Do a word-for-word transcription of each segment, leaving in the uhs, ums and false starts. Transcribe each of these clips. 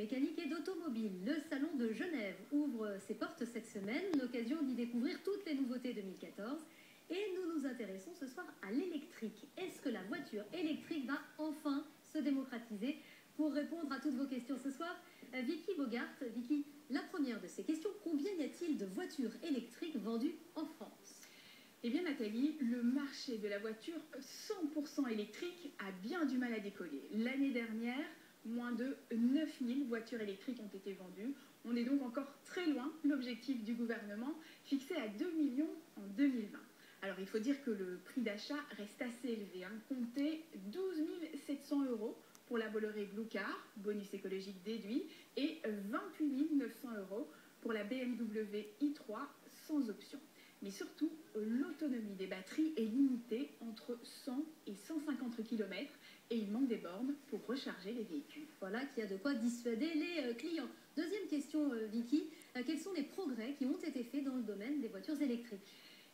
mécanique et d'automobile. Le salon de Genève ouvre ses portes cette semaine, l'occasion d'y découvrir toutes les nouveautés deux mille quatorze. Et nous nous intéressons ce soir à l'électrique. Est-ce que la voiture électrique va enfin se démocratiser? Pour répondre à toutes vos questions ce soir, Vicky Bogart. Vicky, la première de ces questions, combien y a-t-il de voitures électriques vendues en France? Eh bien Nathalie, le marché de la voiture cent pour cent électrique a bien du mal à décoller. L'année dernière, moins de neuf mille voitures électriques ont été vendues. On est donc encore très loin de l'objectif du gouvernement, fixé à deux millions en deux mille vingt. Alors il faut dire que le prix d'achat reste assez élevé, hein. Comptez douze mille sept cents euros pour la Bolloré Blue Car, bonus écologique déduit, et vingt-huit mille neuf cents euros pour la B M W i trois sans option. Mais surtout, l'autonomie des batteries est limitée entre cent et cent cinquante kilomètres et il manque des bornes pour recharger les véhicules. Voilà qui a de quoi dissuader les clients. Deuxième question, Vicky, quels sont les progrès qui ont été faits dans le domaine des voitures électriques?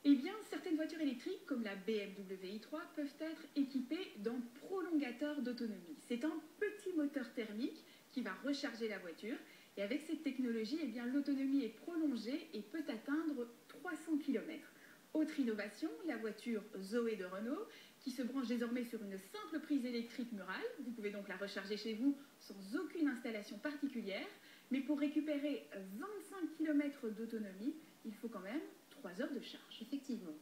Eh bien, certaines voitures électriques, comme la B M W i trois, peuvent être équipées d'un prolongateur d'autonomie. C'est un petit moteur thermique qui va recharger la voiture. Et avec cette technologie, eh bien, l'autonomie est prolongée et peut atteindre trois cents kilomètres. Autre innovation, la voiture Zoé de Renault, qui se branche désormais sur une simple prise électrique murale. Vous pouvez donc la recharger chez vous sans aucune installation particulière. Mais pour récupérer vingt-cinq kilomètres d'autonomie, il faut quand même trois heures de charge. Effectivement.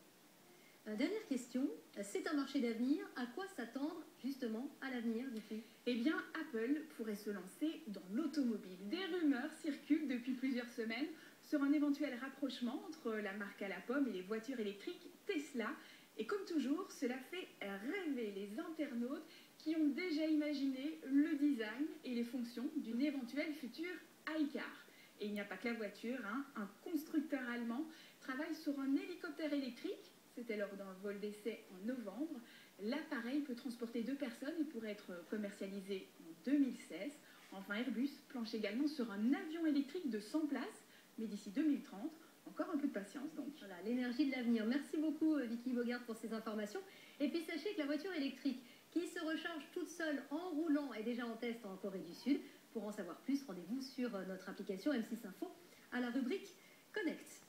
Dernière question, c'est un marché d'avenir. À quoi s'attendre justement à l'avenir, Vicky? Eh bien, Apple pourrait se lancer dans l'automobile. Des rumeurs circulent depuis plusieurs semaines sur un éventuel rapprochement entre la marque à la pomme et les voitures électriques Tesla. Et comme toujours, cela fait rêver les internautes qui ont déjà imaginé le design et les fonctions d'une éventuelle future iCar. Et il n'y a pas que la voiture, hein. Un constructeur allemand travaille sur un hélicoptère électrique. C'était lors d'un vol d'essai en novembre. L'appareil peut transporter deux personnes et pourrait être commercialisé en deux mille seize. Enfin, Airbus planche également sur un avion électrique de cent places, mais d'ici deux mille trente, encore un peu de patience donc. Voilà, l'énergie de l'avenir. Merci beaucoup Vicky Bogart pour ces informations. Et puis sachez que la voiture électrique qui se recharge toute seule en roulant est déjà en test en Corée du Sud. Pour en savoir plus, rendez-vous sur notre application M six Info à la rubrique Connect.